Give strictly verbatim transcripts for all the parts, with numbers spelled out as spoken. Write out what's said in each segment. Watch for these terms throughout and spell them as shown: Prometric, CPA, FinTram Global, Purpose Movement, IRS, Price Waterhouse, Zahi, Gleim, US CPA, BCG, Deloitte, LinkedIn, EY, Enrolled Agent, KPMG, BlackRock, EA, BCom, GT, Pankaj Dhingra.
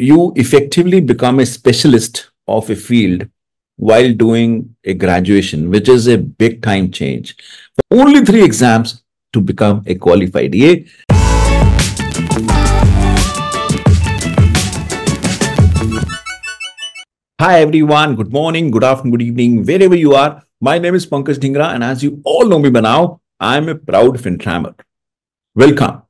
you effectively become a specialist of a field while doing a graduation, which is a big time change. For only three exams to become a qualified E A. Hi everyone, good morning, good afternoon, good evening, wherever you are. My name is Pankaj Dhingra, and as you all know me by now, I am a proud FinTrammer. Welcome.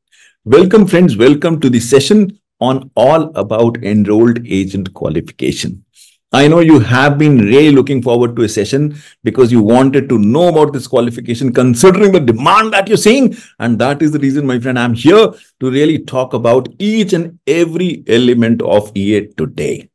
Welcome friends, welcome to the session on all about enrolled agent qualification. I know you have been really looking forward to a session because you wanted to know about this qualification considering the demand that you're seeing. And that is the reason, my friend, I'm here to really talk about each and every element of E A today.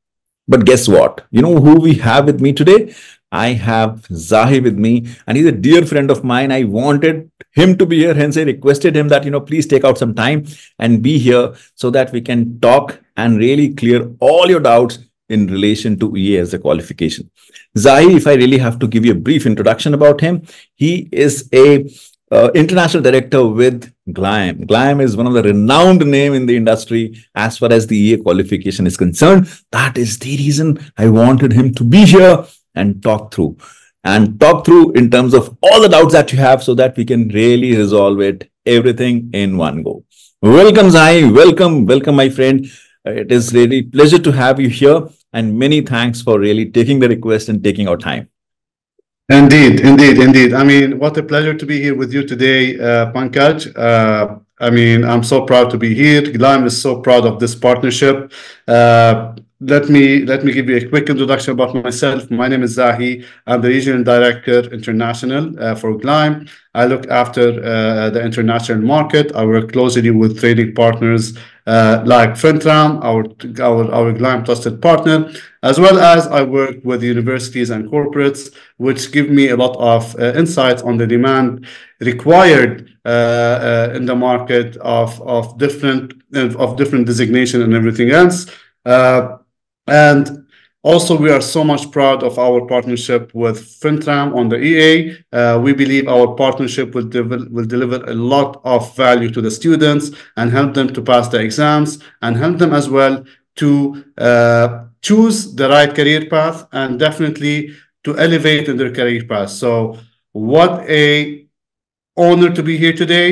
But guess what? You know who we have with me today? I have Zahi with me, and he's a dear friend of mine. I wanted him to be here. Hence, I requested him that, you know, please take out some time and be here so that we can talk and really clear all your doubts in relation to E A as a qualification. Zahi, if I really have to give you a brief introduction about him, he is a uh, international director with Gleim. Gleim is one of the renowned name in the industry as far as the E A qualification is concerned. That is the reason I wanted him to be here and talk through. And talk through in terms of all the doubts that you have so that we can really resolve it, everything in one go. Welcome, Zahi. Welcome, welcome, my friend. It is really a pleasure to have you here, and many thanks for really taking the request and taking our time. Indeed, indeed, indeed. I mean, what a pleasure to be here with you today, uh, Pankaj. Uh, I mean, I'm so proud to be here. Gleim is so proud of this partnership. Uh, Let me let me give you a quick introduction about myself. My name is Zahi. I'm the Regional Director International uh, for Gleim. I look after uh, the international market. I work closely with trading partners uh, like FinTram, our, our, our Gleim trusted partner, as well as I work with universities and corporates, which give me a lot of uh, insights on the demand required uh, uh, in the market of, of, different, of different designation and everything else. Uh, And also, we are so much proud of our partnership with FinTram on the E A. Uh, we believe our partnership will, de will deliver a lot of value to the students and help them to pass the exams and help them as well to uh, choose the right career path and definitely to elevate in their career path. So what a honor to be here today.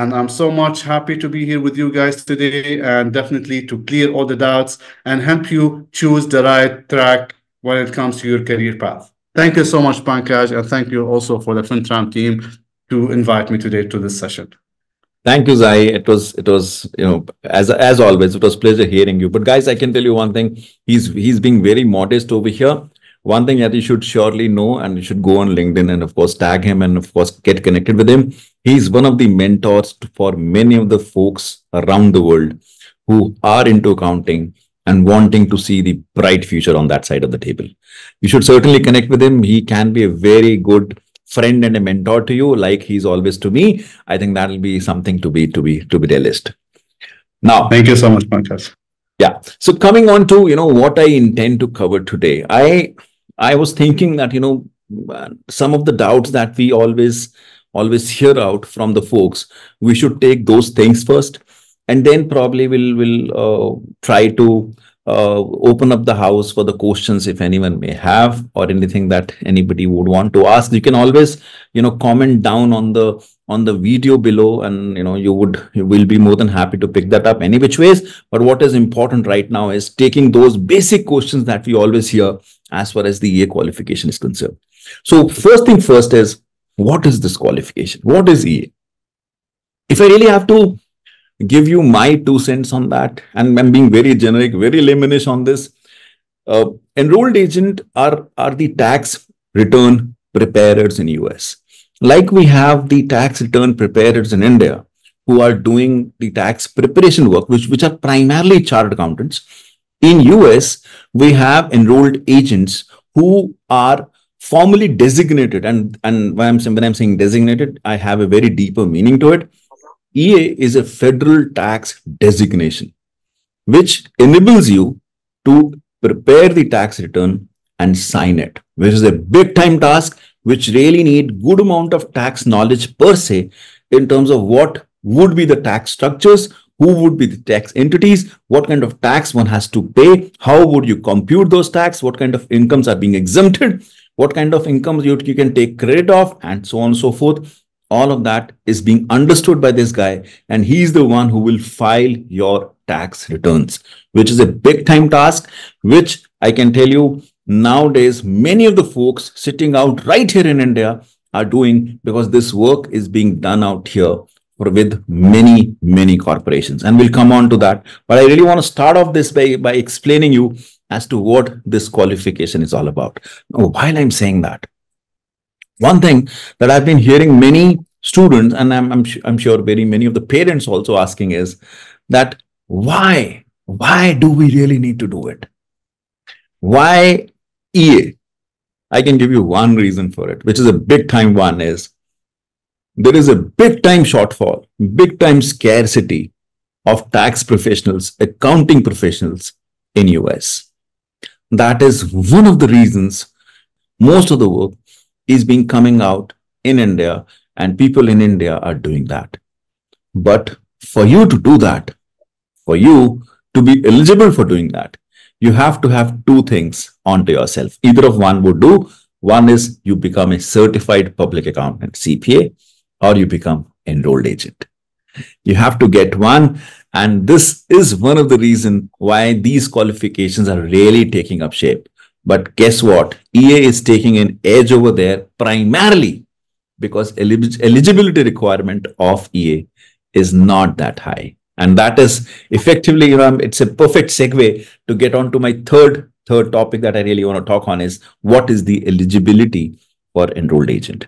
And I'm so much happy to be here with you guys today and definitely to clear all the doubts and help you choose the right track when it comes to your career path. Thank you so much, Pankaj, and thank you also for the FinTram team to invite me today to this session. Thank you, Zahi. It was, it was, you know, as as always, it was a pleasure hearing you. But guys, I can tell you one thing. He's he's being very modest over here. One thing that you should surely know, and you should go on LinkedIn and of course tag him and of course get connected with him. He's one of the mentors for many of the folks around the world who are into accounting and wanting to see the bright future on that side of the table. You should certainly connect with him. He can be a very good friend and a mentor to you, like he's always to me. I think that'll be something to be to be to be their list. Now, thank you so much, Pankaj. Yeah. So coming on to, you know, what I intend to cover today, I. I was thinking that, you know, some of the doubts that we always, always hear out from the folks, we should take those things first, and then probably we'll, we'll uh, try to uh, open up the house for the questions if anyone may have or anything that anybody would want to ask. You can always, you know, comment down on the, on the video below, and, you know, you would, you will be more than happy to pick that up any which ways. But what is important right now is taking those basic questions that we always hear as far as the E A qualification is concerned. So first thing first is, what is this qualification? What is E A? If I really have to give you my two cents on that, and I'm being very generic, very layman-ish on this, uh, enrolled agent are, are the tax return preparers in U S. Like we have the tax return preparers in India who are doing the tax preparation work, which, which are primarily chartered accountants. In U S, we have enrolled agents who are formally designated. And, and when I'm saying, when I'm saying designated, I have a very deeper meaning to it. E A is a federal tax designation, which enables you to prepare the tax return and sign it, which is a big time task, which really need good amount of tax knowledge per se, in terms of what would be the tax structures, who would be the tax entities, what kind of tax one has to pay, how would you compute those tax, what kind of incomes are being exempted, what kind of incomes you, you can take credit off, and so on and so forth. All of that is being understood by this guy, and he's the one who will file your tax returns, which is a big time task, which I can tell you nowadays, many of the folks sitting out right here in India are doing, because this work is being done out here with many, many corporations. And we'll come on to that. But I really want to start off this by, by explaining you as to what this qualification is all about. Now, while I'm saying that, one thing that I've been hearing many students, and I'm, I'm, I'm sure very many of the parents also asking, is that why, why do we really need to do it? Why E A? I can give you one reason for it, which is a big time one, is there is a big time shortfall, big time scarcity of tax professionals, accounting professionals in U S. That is one of the reasons most of the work is being coming out in India, and people in India are doing that. But for you to do that, for you to be eligible for doing that, you have to have two things onto yourself. Either of one would do. One is you become a certified public accountant, C P A, or you become enrolled agent. You have to get one. And this is one of the reasons why these qualifications are really taking up shape. But guess what? E A is taking an edge over there primarily because elig- eligibility requirement of E A is not that high. And that is effectively, you know, it's a perfect segue to get on to my third, third topic that I really want to talk on, is what is the eligibility for enrolled agent?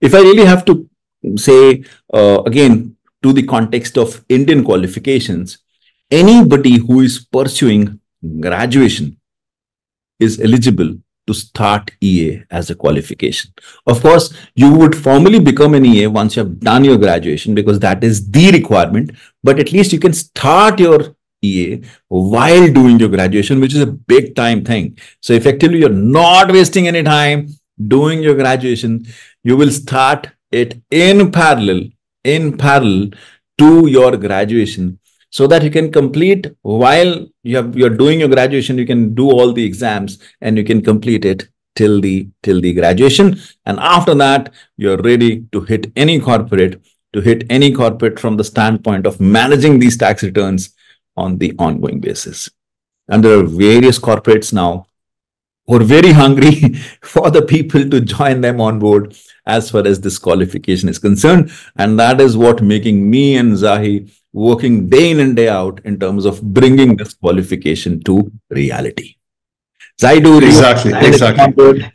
If I really have to say, uh, again, to the context of Indian qualifications, anybody who is pursuing graduation is eligible to start E A as a qualification. Of course, you would formally become an E A once you have done your graduation, because that is the requirement, but at least you can start your E A while doing your graduation, which is a big time thing. So effectively, you're not wasting any time doing your graduation. You will start it in parallel, in parallel to your graduation, so that you can complete while you have, you're doing your graduation, you can do all the exams and you can complete it till the, till the graduation. And after that, you're ready to hit any corporate, to hit any corporate from the standpoint of managing these tax returns on the ongoing basis. And there are various corporates now who are very hungry for the people to join them on board as far as this qualification is concerned. And that is what making me and Zahi working day in and day out in terms of bringing this qualification to reality. Zaidu, exactly, exactly.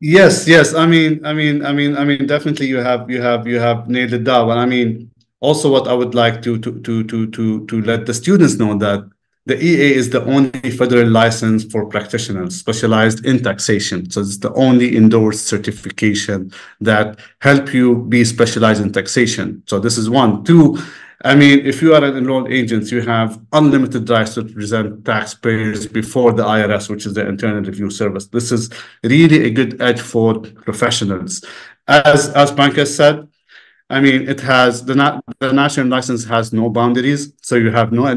Yes, yes. I mean, I mean, I mean, I mean. Definitely, you have, you have, you have nailed it down. And I mean, also, what I would like to to to to to to let the students know that the E A is the only federal license for practitioners specialized in taxation. So it's the only endorsed certification that help you be specialized in taxation. So this is one. Two, I mean, if you are an enrolled agent, you have unlimited rights to represent taxpayers before the I R S, which is the Internal Review Service. This is really a good edge for professionals. As as Pankaj said, I mean, it has the na the national license has no boundaries, so you have no. I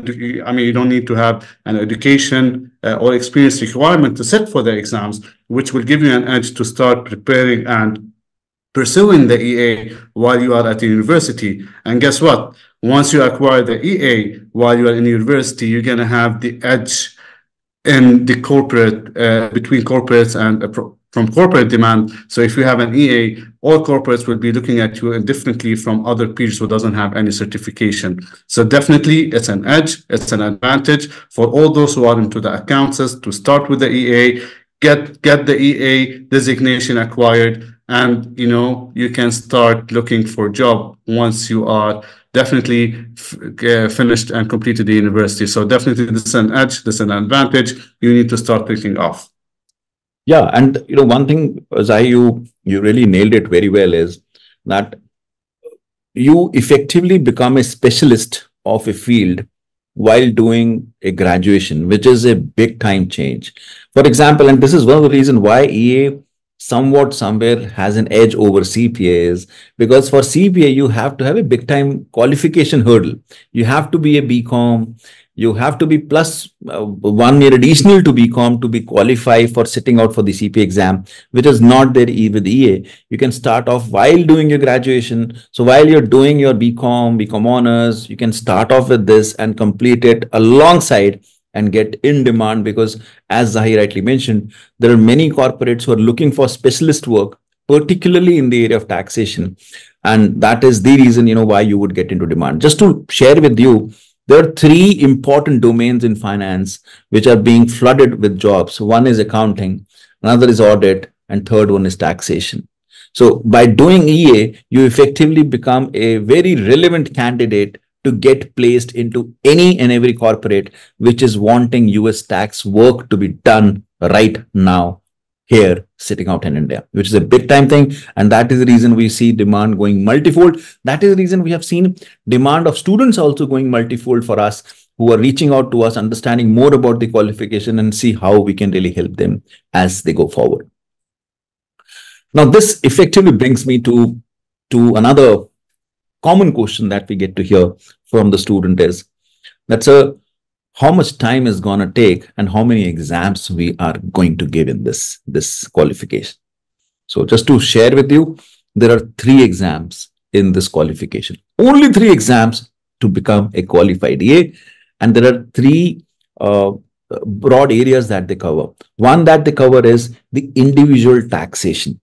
mean, you don't need to have an education uh, or experience requirement to sit for the exams, which will give you an edge to start preparing and pursuing the E A while you are at the university. And guess what? Once you acquire the E A while you are in university, you're going to have the edge in the corporate, uh, between corporates and uh, from corporate demand. So if you have an E A, all corporates will be looking at you differently from other peers who doesn't have any certification. So definitely it's an edge, it's an advantage for all those who are into the accounts to start with the E A, get, get the E A designation acquired, and you know, you can start looking for a job once you are definitely f uh, finished and completed the university. So definitely this is an edge, this is an advantage. You need to start picking off. Yeah, and you know, one thing, Zahi, you, you really nailed it very well, is that you effectively become a specialist of a field while doing a graduation, which is a big time change. For example, and this is one of the reasons why E A somewhat somewhere has an edge over C P As, because for C P A, you have to have a big time qualification hurdle. You have to be a BCom. You have to be plus uh, one year additional to BCom to be qualified for sitting out for the C P A exam, which is not there with E A. You can start off while doing your graduation. So while you're doing your BCom, BCom honors, you can start off with this and complete it alongside and get in demand, because as Zahi rightly mentioned, there are many corporates who are looking for specialist work, particularly in the area of taxation. And that is the reason, you know, why you would get into demand. Just to share with you, there are three important domains in finance which are being flooded with jobs. One is accounting, another is audit, and third one is taxation. So by doing E A, you effectively become a very relevant candidate to get placed into any and every corporate which is wanting U S tax work to be done right now here sitting out in India, which is a big time thing. And that is the reason we see demand going multifold. That is the reason we have seen demand of students also going multifold for us, who are reaching out to us, understanding more about the qualification and see how we can really help them as they go forward. Now, this effectively brings me to, to another common question that we get to hear from the student is, that's a, how much time is going to take and how many exams we are going to give in this, this qualification. So just to share with you, there are three exams in this qualification, only three exams to become a qualified E A. And there are three uh, broad areas that they cover. One that they cover is the individual taxation.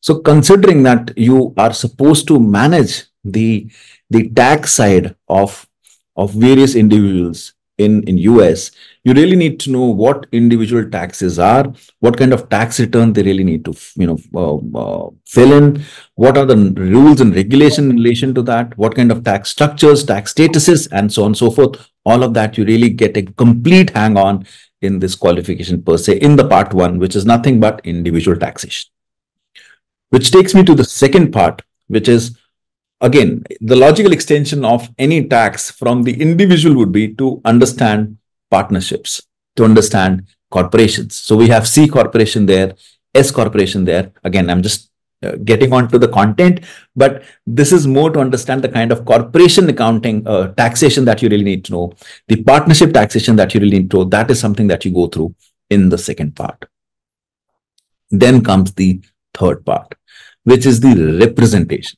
So considering that you are supposed to manage the the tax side of of various individuals in in U S, you really need to know what individual taxes are, what kind of tax return they really need to you know uh, uh, fill in, what are the rules and regulation in relation to that, what kind of tax structures, tax statuses, and so on and so forth. All of that you really get a complete hang on in this qualification per se in the part one, which is nothing but individual taxation. Which takes me to the second part, which is again, the logical extension of any tax from the individual would be to understand partnerships, to understand corporations. So we have C corporation there, S corporation there. Again, I'm just uh, getting on to the content, but this is more to understand the kind of corporation accounting uh, taxation that you really need to know, the partnership taxation that you really need to know. That is something that you go through in the second part. Then comes the third part, which is the representation.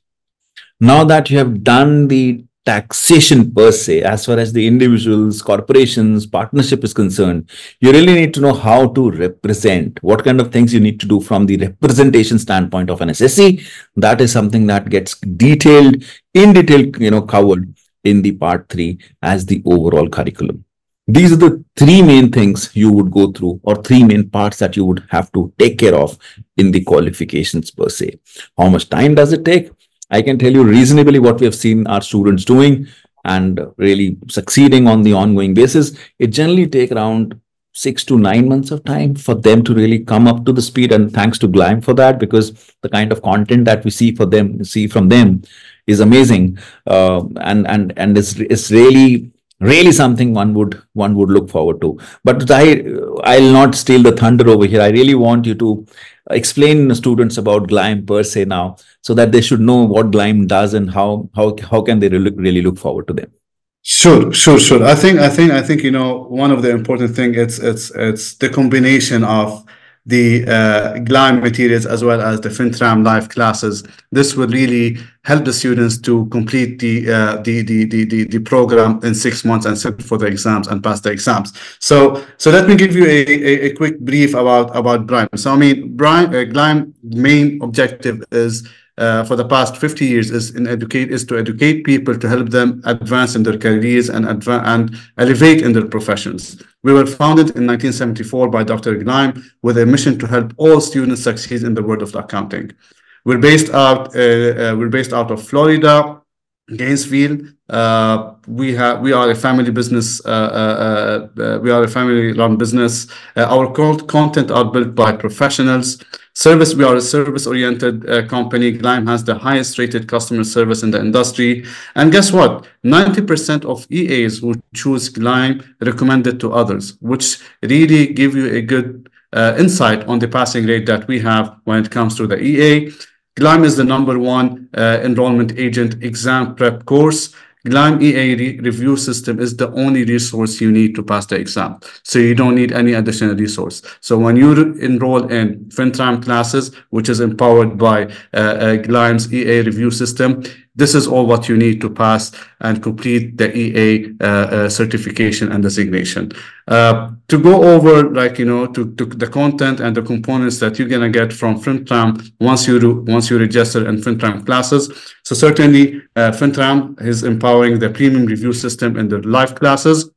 Now that you have done the taxation per se, as far as the individuals, corporations, partnership is concerned, you really need to know how to represent, what kind of things you need to do from the representation standpoint of an S S C. That is something that gets detailed, in detail, you know, covered in the part three as the overall curriculum. These are the three main things you would go through, or three main parts that you would have to take care of in the qualifications per se. How much time does it take? I can tell you reasonably what we have seen our students doing and really succeeding on the ongoing basis. It generally takes around six to nine months of time for them to really come up to the speed. And thanks to Gleim for that, because the kind of content that we see for them, see from them is amazing. Uh, and, and, and it's, it's really, really something one would, one would look forward to. But I, I'll not steal the thunder over here. I really want you to explain to students about Gleim per se now, so that they should know what Gleim does and how how how can they really, really look forward to them. Sure, sure, sure. I think I think I think you know one of the important thing it's it's it's the combination of the uh, Gleim materials as well as the FinTram live classes. This will really help the students to complete the uh, the, the the the the program in six months and sit for the exams and pass the exams. So so let me give you a a, a quick brief about about Gleim. So I mean, Gleim, uh, Gleim's main objective is uh, for the past fifty years is in educate is to educate people to help them advance in their careers and advance and elevate in their professions. We were founded in nineteen seventy-four by Doctor Gleim with a mission to help all students succeed in the world of accounting. We're based out. Uh, uh, we're based out of Florida, Gainesville. Uh, we have. We are a family business. Uh, uh, uh, we are a family-run business. Uh, our content are built by professionals. Service. We are a service-oriented uh, company. Gleim has the highest-rated customer service in the industry. And guess what? ninety percent of E As who choose Gleim recommend it to others, which really give you a good uh, insight on the passing rate that we have when it comes to the E A. Gleim is the number one uh, enrollment agent exam prep course. Gleim E A re review system is the only resource you need to pass the exam. So you don't need any additional resource. So when you enroll in FinTram classes, which is empowered by uh, uh, Gleim's E A review system, this is all what you need to pass and complete the E A uh, uh, certification and designation. Uh, to go over, like, you know, to, to the content and the components that you're going to get from FinTram once you do, once you register in FinTram classes. So certainly uh, FinTram is empowering the premium review system in the live classes.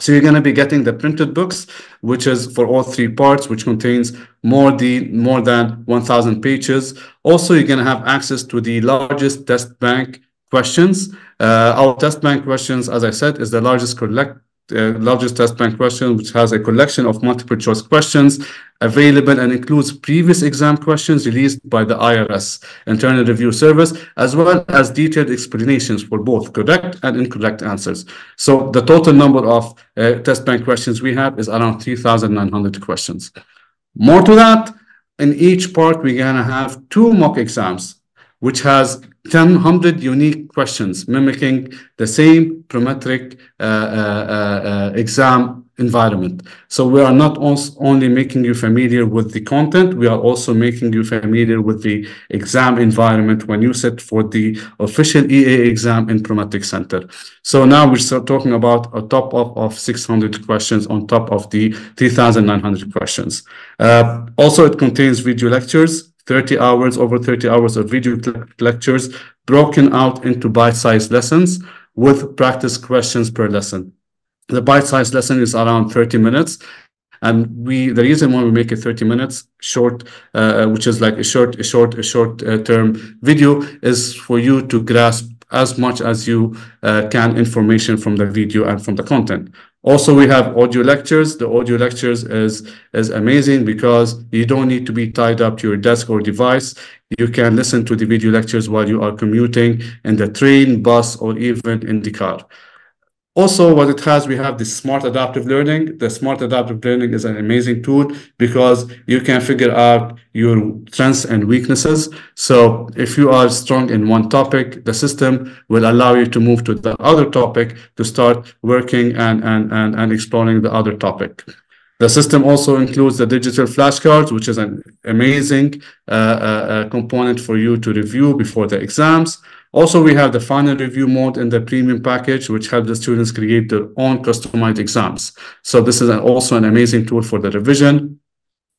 So you're going to be getting the printed books, which is for all three parts, which contains more, the, more than one thousand pages. Also, you're going to have access to the largest test bank questions. Uh, our test bank questions, as I said, is the largest collect, uh, largest test bank question, which has a collection of multiple choice questions available and includes previous exam questions released by the I R S Internal Review Service, as well as detailed explanations for both correct and incorrect answers. So the total number of uh, test bank questions we have is around three thousand nine hundred questions. More to that, in each part, we're going to have two mock exams, which has one hundred unique questions mimicking the same Prometric uh, uh, uh, exam environment. So we are not only making you familiar with the content, we are also making you familiar with the exam environment when you sit for the official E A exam in Prometric Center. So now we're talking about a top up of six hundred questions on top of the three thousand nine hundred questions. Uh, also, it contains video lectures, thirty hours, over thirty hours of video lectures broken out into bite-sized lessons with practice questions per lesson. The bite-sized lesson is around thirty minutes. And we, the reason why we make it thirty minutes short, uh, which is like a short, a short, a short uh, term video, is for you to grasp as much as you uh, can information from the video and from the content. Also, we have audio lectures. The audio lectures is, is amazing because you don't need to be tied up to your desk or device. You can listen to the video lectures while you are commuting in the train, bus, or even in the car. Also, what it has, we have the smart adaptive learning. The smart adaptive learning is an amazing tool because you can figure out your strengths and weaknesses. So if you are strong in one topic, the system will allow you to move to the other topic to start working and, and, and, and exploring the other topic. The system also includes the digital flashcards, which is an amazing uh, uh, component for you to review before the exams. Also, we have the final review mode in the premium package, which helps the students create their own customized exams. So this is an, also an amazing tool for the revision.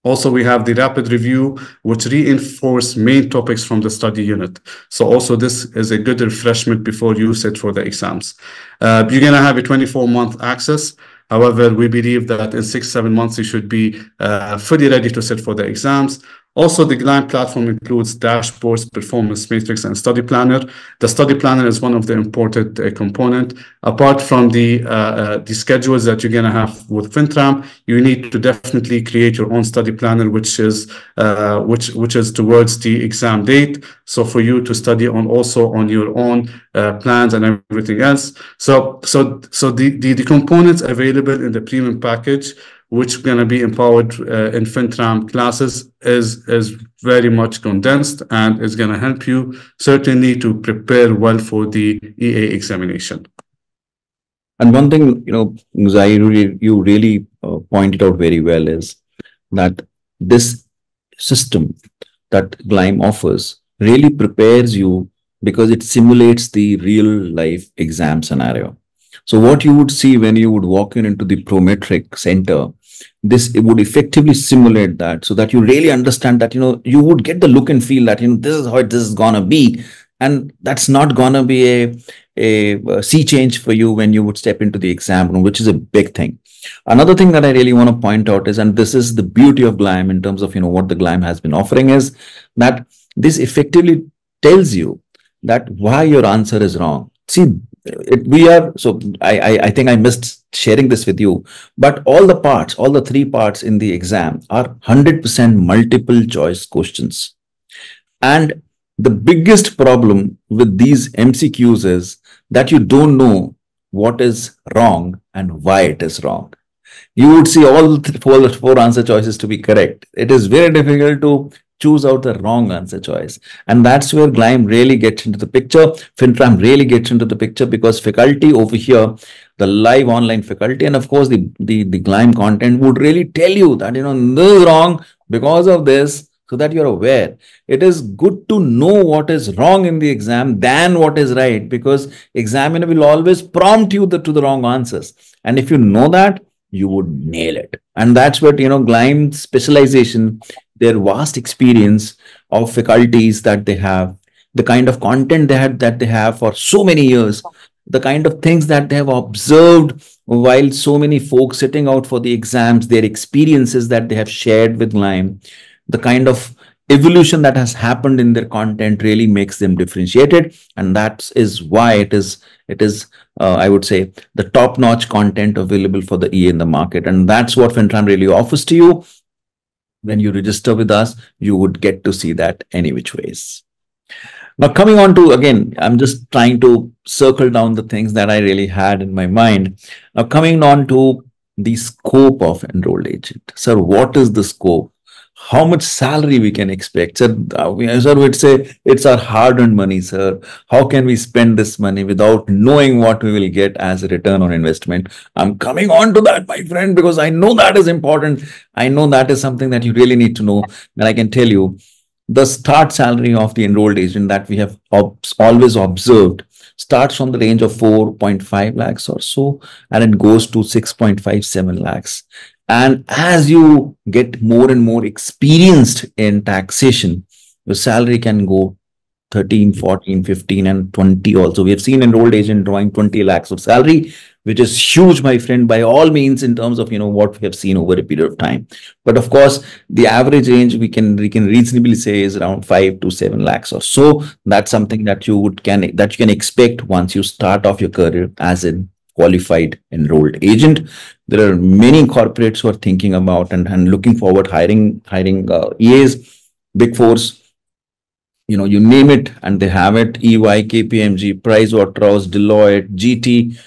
Also, we have the rapid review, which reinforces main topics from the study unit. So also this is a good refreshment before you sit for the exams. Uh, you're going to have a twenty-four month access. However, we believe that in six, seven months, you should be uh, fully ready to sit for the exams. Also, the Gleim platform includes dashboards, performance matrix, and study planner. The study planner is one of the important uh, component. Apart from the, uh, uh, the schedules that you're going to have with FinTram, you need to definitely create your own study planner, which is, uh, which, which is towards the exam date. So for you to study on also on your own uh, plans and everything else. So, so, so the, the, the components available in the premium package, which is going to be empowered uh, in FinTram classes, is, is very much condensed and is going to help you certainly to prepare well for the E A examination. And one thing, you know, Zahi, really, you really uh, pointed out very well is that this system that Gleim offers really prepares you because it simulates the real life exam scenario. So what you would see when you would walk in into the Prometric Center, this it would effectively simulate that, so that you really understand that, you know, you would get the look and feel that, you know, this is how this is gonna be, and that's not gonna be a, a, a sea change for you when you would step into the exam room, which is a big thing. Another thing that I really want to point out is, and this is the beauty of Gleim in terms of, you know, what the Gleim has been offering, is that this effectively tells you that why your answer is wrong. See, It, we are so I, I I think I missed sharing this with you, but all the parts, all the three parts in the exam are one hundred percent multiple choice questions. And the biggest problem with these M C Qs is that you don't know what is wrong and why it is wrong. you would see all four, four answer choices to be correct. It is very difficult to choose out the wrong answer choice. And that's where Gleim really gets into the picture. FinTram really gets into the picture because faculty over here, the live online faculty, and of course the, the, the Gleim content would really tell you that, you know, this is wrong because of this, so that you're aware. It is good to know what is wrong in the exam than what is right, because examiner will always prompt you the, to the wrong answers. And if you know that, you would nail it. And that's what, you know, Gleim's specialization, their vast experience of faculties that they have, the kind of content they had that they have for so many years, the kind of things that they have observed while so many folks sitting out for the exams, their experiences that they have shared with Gleim, the kind of evolution that has happened in their content really makes them differentiated. And that is why it is, it is uh, I would say, the top-notch content available for the E A in the market. And that's what FinTram really offers to you. When you register with us, you would get to see that any which ways. Now, coming on to, again, I'm just trying to circle down the things that I really had in my mind. Now, coming on to the scope of Enrolled Agent. Sir, what is the scope? How much salary we can expect? Sir, sir would say it's our hard-earned money, sir. How can we spend this money without knowing what we will get as a return on investment? I'm coming on to that, my friend, because I know that is important. I know that is something that you really need to know. And I can tell you, the start salary of the enrolled agent that we have always observed starts from the range of four point five lakhs or so, and it goes to six point five seven lakhs. And as you get more and more experienced in taxation, your salary can go thirteen, fourteen, fifteen, and twenty also. We have seen enrolled agent drawing twenty lakhs of salary, which is huge, my friend, by all means, in terms of, you know, what we have seen over a period of time. But of course, the average range we can we can reasonably say is around five to seven lakhs or so. That's something that you would can that you can expect once you start off your career as in qualified enrolled agent. There are many corporates who are thinking about and, and looking forward hiring hiring uh, E As, Big Fours, you know, you name it and they have it. E Y, K P M G, Price Waterhouse, Deloitte, G T,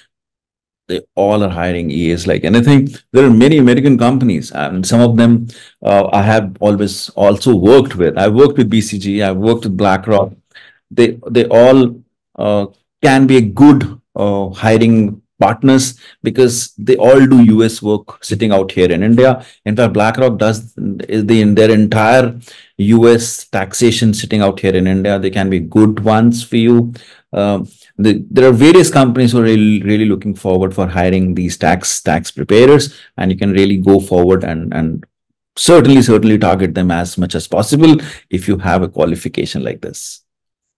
they all are hiring E As like anything. There are many American companies and some of them uh, I have always also worked with. I've worked with B C G, I've worked with BlackRock. They, they all uh, can be a good uh, hiring partners because they all do U S work sitting out here in India. In fact, BlackRock does the, in their entire U S taxation sitting out here in India. They can be good ones for you. Um, the, there are various companies who are really, really looking forward for hiring these tax tax preparers, and you can really go forward and and certainly certainly target them as much as possible if you have a qualification like this.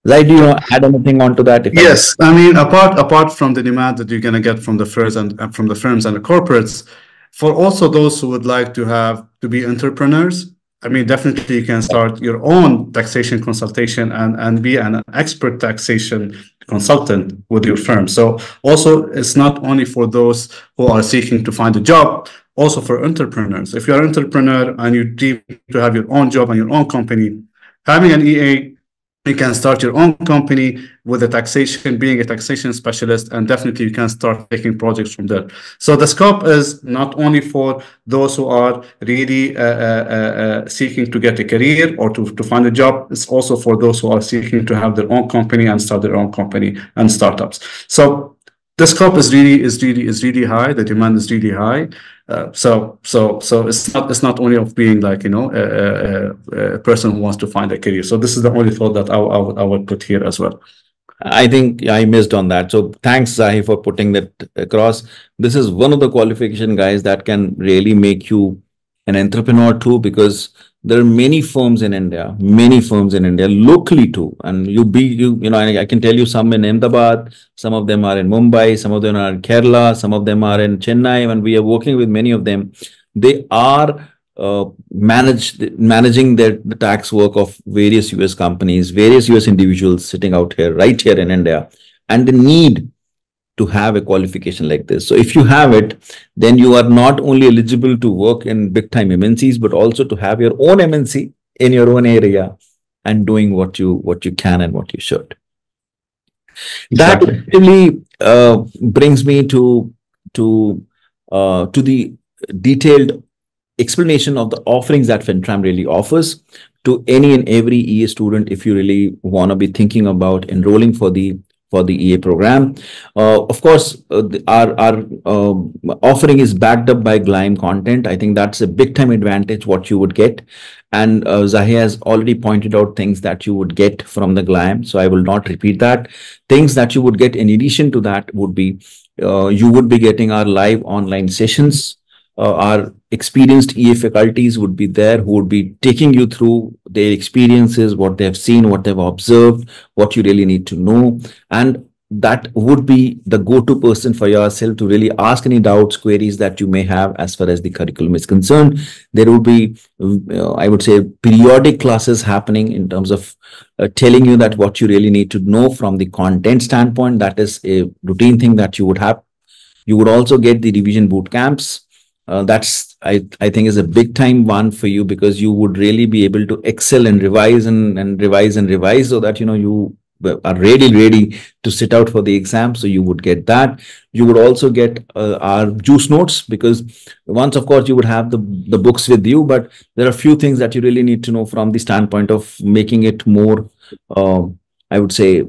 Zai, do you want to add anything onto that? If yes, I, I mean, apart apart from the demand that you're going to get from the firms and from the firms and the corporates, for also those who would like to have to be entrepreneurs, I mean, definitely you can start your own taxation consultation and and be an expert taxation consultant with your firm. So also, it's not only for those who are seeking to find a job, also for entrepreneurs. If you're an entrepreneur and you dream to have your own job and your own company, having an E A, you can start your own company with a taxation, being a taxation specialist, and definitely you can start taking projects from there. So the scope is not only for those who are really uh, uh, uh, seeking to get a career or to, to find a job, it's also for those who are seeking to have their own company and start their own company and startups. So the scope is really is really is really high. The demand is really high. Uh, so so so it's not it's not only of being like, you know, a, a, a person who wants to find a career. So this is the only thought that I, I would I would put here as well. I think I missed on that. So thanks, Zahi, for putting that across. This is one of the qualification guys that can really make you an entrepreneur too, because there are many firms in India, many firms in India locally too. And you be, you, you know, I, I can tell you some in Ahmedabad, some of them are in Mumbai, some of them are in Kerala, some of them are in Chennai, and we are working with many of them. They are uh, managed, managing their the tax work of various U S companies, various U S individuals sitting out here, right here in India, and the need to have a qualification like this. So if you have it, then you are not only eligible to work in big time M N Cs, but also to have your own M N C in your own area and doing what you what you can and what you should. Exactly. That really uh, brings me to to uh, to the detailed explanation of the offerings that FinTram really offers to any and every E A student if you really want to be thinking about enrolling for the for the E A program. Uh, of course, uh, the, our, our um, offering is backed up by Gleim content. I think that's a big time advantage what you would get. And uh, Zahi has already pointed out things that you would get from the Gleim. So I will not repeat that. Things that you would get in addition to that would be, uh, you would be getting our live online sessions. Uh, our experienced E A faculties would be there who would be taking you through their experiences, what they have seen, what they've observed, what you really need to know. And that would be the go-to person for yourself to really ask any doubts, queries that you may have as far as the curriculum is concerned. There will be, uh, I would say, periodic classes happening in terms of uh, telling you that what you really need to know from the content standpoint. That is a routine thing that you would have. You would also get the revision boot camps. Uh, that's, I, I think, is a big time one for you, because you would really be able to excel and revise and, and revise and revise so that, you know, you are really ready to sit out for the exam. So you would get that. You would also get uh, our juice notes, because once, of course, you would have the, the books with you, but there are few things that you really need to know from the standpoint of making it more, uh, I would say,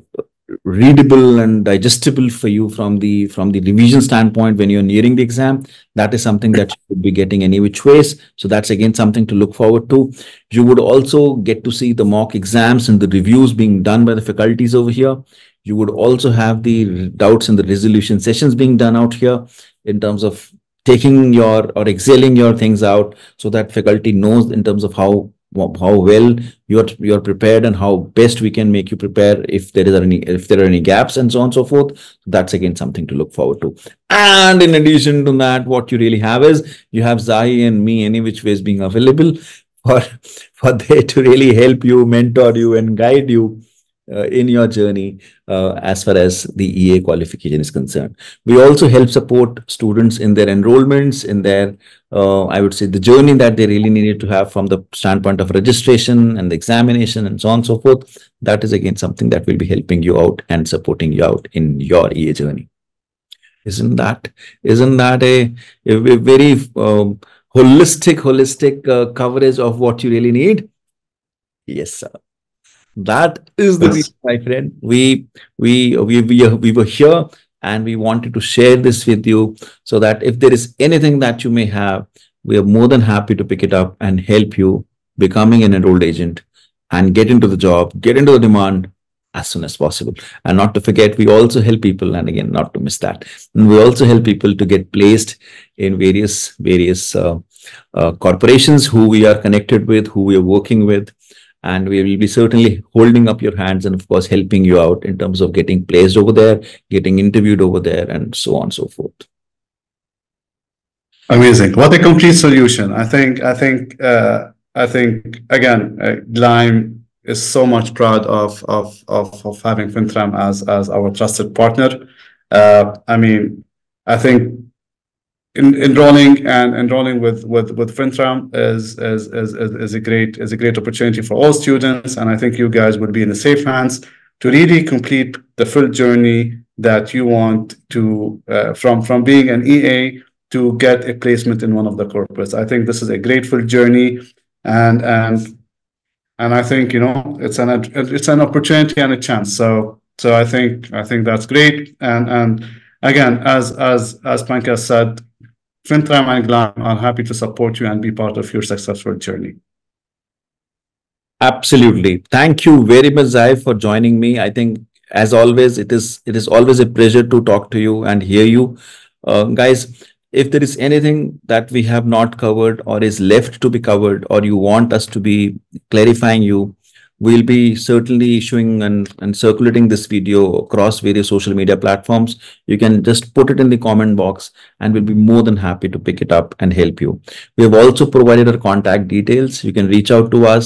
readable and digestible for you from the from the revision standpoint when you're nearing the exam. That is something that you would be getting any which ways. So that's again something to look forward to. You would also get to see the mock exams and the reviews being done by the faculties over here. You would also have the doubts and the resolution sessions being done out here in terms of taking your or excelling your things out, so that faculty knows in terms of how how well you're you're prepared and how best we can make you prepare if there is any if there are any gaps and so on and so forth. That's again something to look forward to. And in addition to that, what you really have is you have Zahi and me any which ways being available for for they to really help you, mentor you, and guide you uh, in your journey uh, as far as the E A qualification is concerned. We also help support students in their enrollments, in their Uh, I would say the journey that they really needed to have from the standpoint of registration and the examination and so on and so forth. That is again something that will be helping you out and supporting you out in your E A journey. Isn't that, isn't that a, a, a very um, holistic, holistic uh, coverage of what you really need? Yes, sir. That is the reason, my friend. We, we, we, we, we were here, and we wanted to share this with you so that if there is anything that you may have, we are more than happy to pick it up and help you becoming an enrolled agent and get into the job, get into the demand as soon as possible. And not to forget, we also help people, and again, not to miss that. And we also help people to get placed in various, various uh, uh, corporations who we are connected with, who we are working with. And we will be certainly holding up your hands and, of course, helping you out in terms of getting placed over there, getting interviewed over there, and so on and so forth. Amazing. What a complete solution. I think, I think, uh, I think, again, uh, Gleim is so much proud of, of, of, of having FinTram as, as our trusted partner. Uh, I mean, I think In, enrolling and enrolling with with with FinTram is is, is is a great is a great opportunity for all students, and I think you guys would be in the safe hands to really complete the full journey that you want to uh, from from being an E A to get a placement in one of the corporates. I think this is a grateful journey, and and and I think, you know, it's an it's an opportunity and a chance. So so I think I think that's great, and and again, as as as Pankaj said, FinTram and Gleim are happy to support you and be part of your successful journey. Absolutely. Thank you very much, Zahi, for joining me. I think, as always, it is it is always a pleasure to talk to you and hear you. Uh, guys, if there is anything that we have not covered or is left to be covered, or you want us to be clarifying you, we'll be certainly issuing and, and circulating this video across various social media platforms. You can just put it in the comment box and we'll be more than happy to pick it up and help you. We have also provided our contact details. You can reach out to us.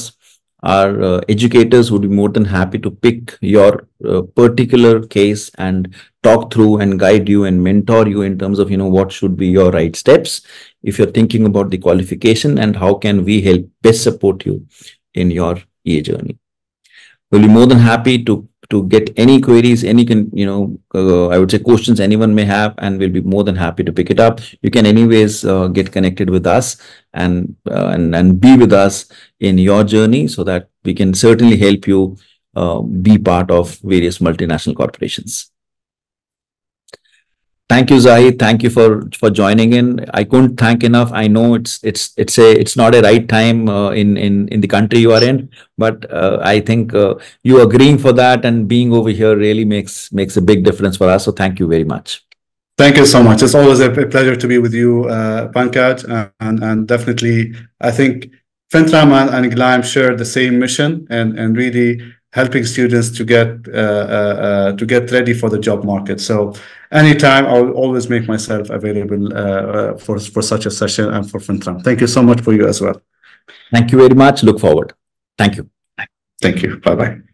Our uh, educators would be more than happy to pick your uh, particular case and talk through and guide you and mentor you in terms of, you know, what should be your right steps if you're thinking about the qualification, and how can we help best support you in your E A journey. We'll be more than happy to to get any queries, any can you know uh, I would say questions anyone may have, and we'll be more than happy to pick it up. You can anyways uh, get connected with us and uh, and and be with us in your journey, so that we can certainly help you uh, be part of various multinational corporations. Thank you, Zahi. Thank you for, for joining in. I couldn't thank enough. I know it's it's it's a it's not a right time uh, in in in the country you are in, but uh, I think uh, you agreeing for that and being over here really makes makes a big difference for us. So thank you very much. Thank you so much. It's always a pleasure to be with you, uh, Pankaj, and and definitely I think FinTram and, and Gleim share the same mission and and really helping students to get uh, uh, to get ready for the job market. So anytime, I'll always make myself available uh, uh, for for such a session and for FinTram. Thank you so much for you as well. Thank you very much. Look forward. Thank you. Thank you. Bye bye.